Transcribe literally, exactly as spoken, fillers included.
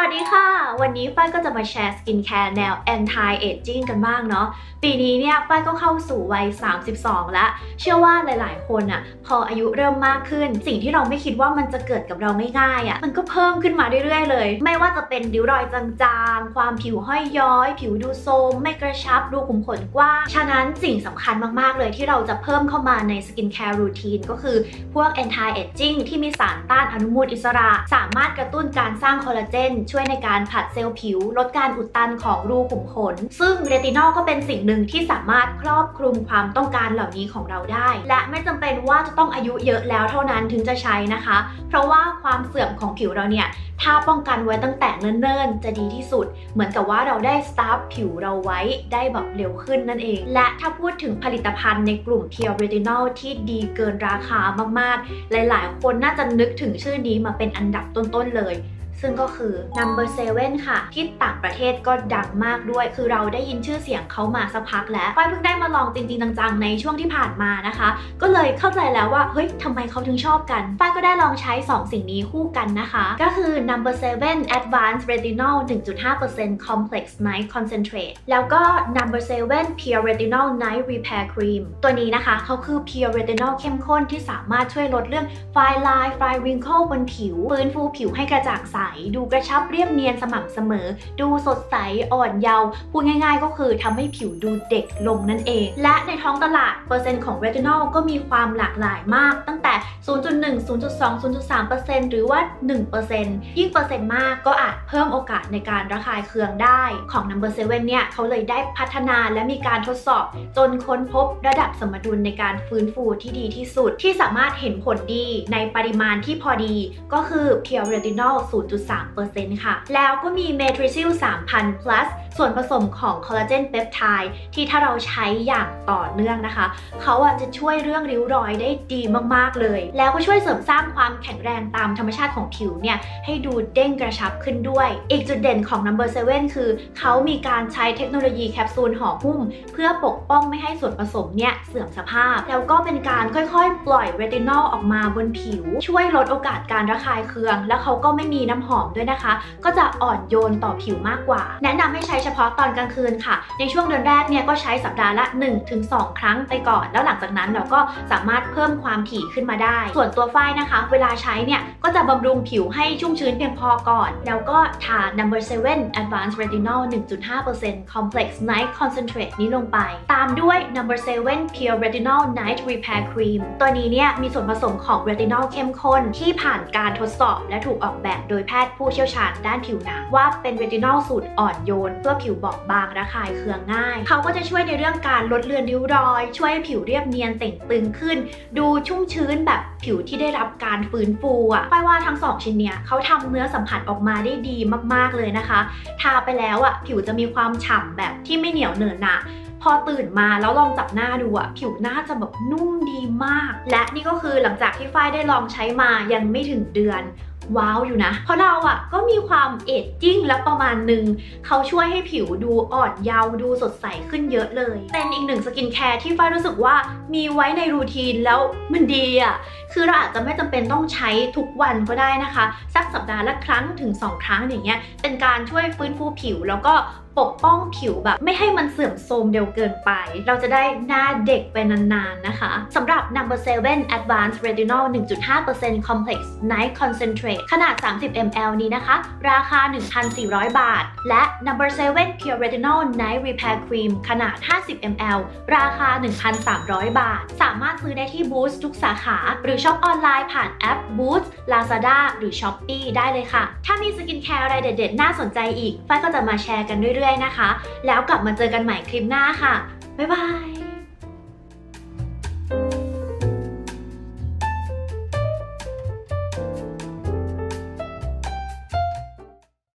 สวัสดีค่ะวันนี้ป้ายก็จะมาแชร์สกินแคร์แนว anti aging กันบ้างเนาะปีนี้เนี่ยป้ายก็เข้าสู่วัยสามสิบสองแล้วเชื่อว่าหลายๆคนอ่ะพออายุเริ่มมากขึ้นสิ่งที่เราไม่คิดว่ามันจะเกิดกับเราไม่ง่ายอ่ะมันก็เพิ่มขึ้นมาเรื่อยๆเลยไม่ว่าจะเป็นริ้วรอยจางๆความผิวห้อยย้อยผิวดูโทรมไม่กระชับรูขุมขนกว้างฉะนั้นสิ่งสำคัญมากๆเลยที่เราจะเพิ่มเข้ามาในสกินแคร์รูทีนก็คือพวก anti aging ที่มีสารต้านอนุมูลอิสระสามารถกระตุ้นการสร้างคอลลาเจนช่วยในการผัดเซลล์ผิวลดการอุดตันของรูขุมขนซึ่งเรตินอลก็เป็นสิ่งหนึ่งที่สามารถครอบคลุมความต้องการเหล่านี้ของเราได้และไม่จำเป็นว่าจะต้องอายุเยอะแล้วเท่านั้นถึงจะใช้นะคะเพราะว่าความเสื่อมของผิวเราเนี่ยถ้าป้องกันไว้ตั้งแต่เนิ่นๆจะดีที่สุดเหมือนกับว่าเราได้สตาร์ฟผิวเราไว้ได้แบบเร็วขึ้นนั่นเองและถ้าพูดถึงผลิตภัณฑ์ในกลุ่ม Pure Retinol ที่ดีเกินราคามากๆหลายๆคนน่าจะนึกถึงชื่อนี้มาเป็นอันดับต้นๆเลยซึ่งก็คือ นัมเบอร์เซเว่น ค่ะที่ต่างประเทศก็ดังมากด้วยคือเราได้ยินชื่อเสียงเขามาสักพักแล้วป้ายเพิ่งได้มาลองจริงๆจังๆในช่วงที่ผ่านมานะคะก็เลยเข้าใจแล้วว่าเฮ้ยทำไมเขาถึงชอบกันป้ายก็ได้ลองใช้สองสิ่งนี้คู่กันนะคะก็คือ นัมเบอร์เซเว่น Advanced Retinol หนึ่งจุดห้าเปอร์เซ็นต์ Complex Night Concentrate แล้วก็ นัมเบอร์เซเว่น Pure Retinol Night Repair Cream ตัวนี้นะคะเขาคือ Pure Retinol เข้มข้นที่สามารถช่วยลดเรื่อง Fine Line Fine Wrinkle บนผิวฟื้นฟูผิวให้กระจ่างใสดูกระชับเรียบเนียนสม่ำเสมอดูสดใสอ่อนเยาว์พูดง่ายๆก็คือทำให้ผิวดูเด็กลงนั่นเองและในท้องตลาดเปอร์เซ็นต์ของเรตินอลก็มีความหลากหลายมากตั้งแต่ ศูนย์จุดหนึ่ง ศูนย์จุดสอง ศูนย์จุดสามเปอร์เซ็นต์ หรือว่า หนึ่งเปอร์เซ็นต์ ยิ่งเปอร์เซ็นต์มากก็อาจเพิ่มโอกาสในการระคายเคืองได้ของ นัมเบอร์เซเว่น เนี่ยเขาเลยได้พัฒนาและมีการทดสอบจนค้นพบระดับสมดุลในการฟื้นฟูที่ดีที่สุดที่สามารถเห็นผลดีในปริมาณที่พอดีก็คือ Pure Retinolศูนย์จุดสามเปอร์เซ็นต์ ค่ะแล้วก็มีเมทริซิล สามพัน plus ส่วนผสมของคอลลาเจนเปปไทด์ที่ถ้าเราใช้อย่างต่อเนื่องนะคะเขาอาจจะช่วยเรื่องริ้วรอยได้ดีมากๆเลยแล้วก็ช่วยเสริมสร้างความแข็งแรงตามธรรมชาติของผิวเนี่ยให้ดูเด้งกระชับขึ้นด้วยอีกจุดเด่นของ นัมเบอร์เซเว่น คือเขามีการใช้เทคโนโลยีแคปซูลห่อหุ้มเพื่อปกป้องไม่ให้ส่วนผสมเนี่ยเสื่อมสภาพแล้วก็เป็นการค่อยๆปล่อยเรตินอลออกมาบนผิวช่วยลดโอกาสการระคายเคืองแล้วเขาก็ไม่มีน้ำหอมด้วยนะคะก็จะอ่อนโยนต่อผิวมากกว่าแนะนำให้ใช้เฉพาะตอนกลางคืนค่ะในช่วงเดือนแรกเนี่ยก็ใช้สัปดาห์ละ หนึ่งถึงสอง ครั้งไปก่อนแล้วหลังจากนั้นเราก็สามารถเพิ่มความถี่ขึ้นมาได้ส่วนตัวฝ้ายนะคะเวลาใช้เนี่ยก็จะบำรุงผิวให้ชุ่มชื้นเพียงพอก่อนแล้วก็ทา นัมเบอร์เซเว่น Advanced Retinol หนึ่งจุดห้าเปอร์เซ็นต์ Complex Night Concentrate นี้ลงไปตามด้วย นัมเบอร์เซเว่น Pure Retinol Night Repair Cream ตัวนี้เนี่ยมีส่วนผสมของเรตินอลเข้มข้นที่ผ่านการทดสอบและถูกออกแบบโดยแพทย์ผู้เชี่ยวชาญด้านผิวหนังว่าเป็นเรตินอลสูตรอ่อนโยนเพื่อผิวบอบบางระคายเคืองง่ายเขาก็จะช่วยในเรื่องการลดเลือนริ้วรอยช่วยผิวเรียบเนียนเต่งตึงขึ้นดูชุ่มชื้นแบบผิวที่ได้รับการฟื้นฟูอ่ะป้ายว่าทั้งสองชิ้นเนี่ยเขาทำเนื้อสัมผัสออกมาได้ดีมากๆเลยนะคะทาไปแล้วอ่ะผิวจะมีความฉ่ำแบบที่ไม่เหนียวเหนอะหนะพอตื่นมาแล้วลองจับหน้าดูอะผิวหน้าจะแบบนุ่มดีมากและนี่ก็คือหลังจากที่ฝ้ายได้ลองใช้มายังไม่ถึงเดือนว้าวอยู่นะเพราะเราอ่ะก็มีความเอจจิ้งและประมาณหนึ่งเขาช่วยให้ผิวดูอ่อนเยาว์ดูสดใสขึ้นเยอะเลยเป็นอีกหนึ่งสกินแคร์ที่ฝ้ายรู้สึกว่ามีไว้ในรูทีนแล้วมันดีอ่ะคือเราอาจจะไม่จำเป็นต้องใช้ทุกวันก็ได้นะคะสักสัปดาห์ละครั้งถึงสองครั้งอย่างเงี้ยเป็นการช่วยฟื้นฟูผิวแล้วก็ปกป้องผิวแบบไม่ให้มันเสื่อมโทรมเร็วเกินไปเราจะได้หน้าเด็กไปนานๆนะคะสำหรับ นัมเบอร์เซเว่น Advanced Retinol หนึ่งจุดห้าเปอร์เซ็นต์ Complex Night Concentrate ขนาด สามสิบมิลลิลิตร นี้นะคะราคา หนึ่งพันสี่ร้อย บาทและ นัมเบอร์เซเว่น Pure Retinol Night Repair Cream ขนาด ห้าสิบมิลลิลิตร ราคา หนึ่งพันสามร้อย บาทสามารถซื้อได้ที่ Boots ทุกสาขาหรือช็อปออนไลน์ผ่านแอป Boots Lazada หรือ Shopee ได้เลยค่ะถ้ามีสกินแคร์อะไรเด็ดๆน่าสนใจอีกฝ้ายก็จะมาแชร์กันเรื่อยๆนะคะแล้วกลับมาเจอกันใหม่คลิปหน้าค่ะบ๊ายบาย